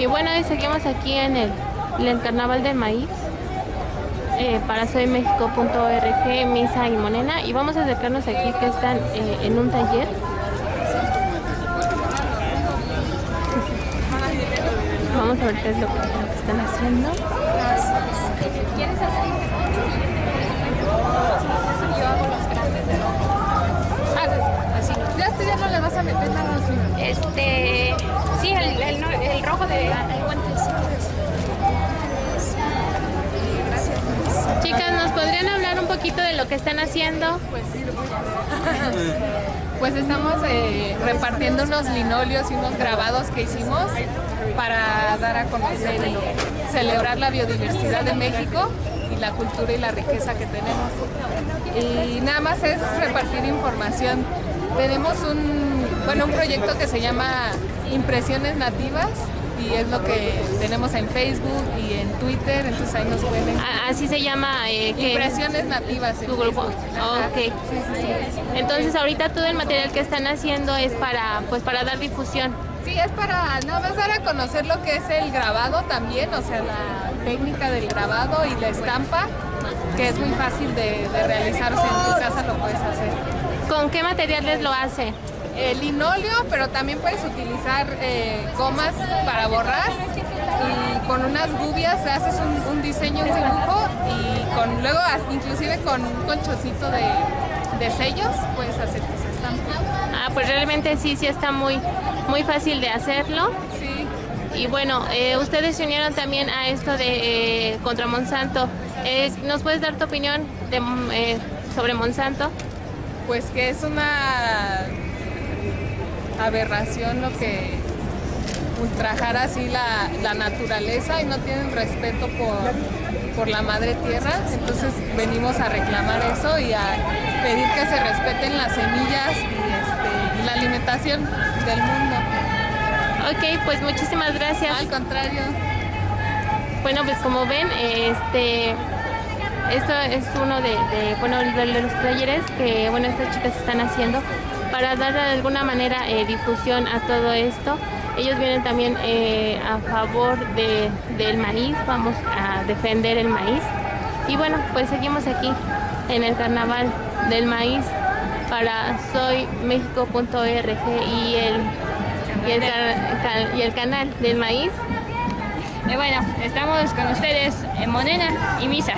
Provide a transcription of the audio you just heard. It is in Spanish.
Y bueno, y seguimos aquí en el Carnaval del Maíz, para soymexico.org, Misa y Monena, y vamos a acercarnos aquí que están en un taller. Vamos a ver qué es lo que están haciendo. ¿Quieres hacer? Yo hago los grandes de rojo. Ah, así. Ya este ya no le vas a meter nada así. Sí, el rojo de guantes. Chicas, ¿nos podrían hablar un poquito de lo que están haciendo? Pues sí, lo voy a hacer. Pues estamos repartiendo unos linoleos y unos grabados que hicimos para dar a conocer y celebrar la biodiversidad de México y la cultura y la riqueza que tenemos. Y nada más es repartir información. Tenemos un proyecto que se llama Impresiones Nativas y es lo que tenemos en Facebook y en Twitter, entonces ahí nos pueden... Así se llama... Impresiones Nativas en Google. Ok. Sí, sí, sí. Entonces ahorita todo el material que están haciendo es para dar difusión. Sí, es para nada más dar a conocer lo que es el grabado también, o sea, la técnica del grabado y la estampa, que es muy fácil de realizar, o sea, en tu casa lo puedes hacer. ¿Con qué materiales lo hace? Linóleo, pero también puedes utilizar gomas para borrar, y con unas gubias haces un diseño, un dibujo, y luego inclusive con un colchoncito de sellos puedes hacer tus estampas. Ah, pues realmente sí está muy fácil de hacerlo. Sí. Y bueno, ustedes se unieron también a esto de contra Monsanto. ¿Nos puedes dar tu opinión sobre Monsanto? Pues que es una aberración lo que ultrajar así la naturaleza, y no tienen respeto por la madre tierra. Entonces venimos a reclamar eso y a pedir que se respeten las semillas y la alimentación del mundo. Ok, pues muchísimas gracias. Al contrario. Bueno, pues como ven, esto es uno de los talleres que estas chicas están haciendo para dar de alguna manera difusión a todo esto. Ellos vienen también a favor del maíz, vamos a defender el maíz. Y bueno, pues seguimos aquí en el Carnaval del Maíz para soymexico.org y el canal del maíz. Y bueno, estamos con ustedes en Monena y Misa.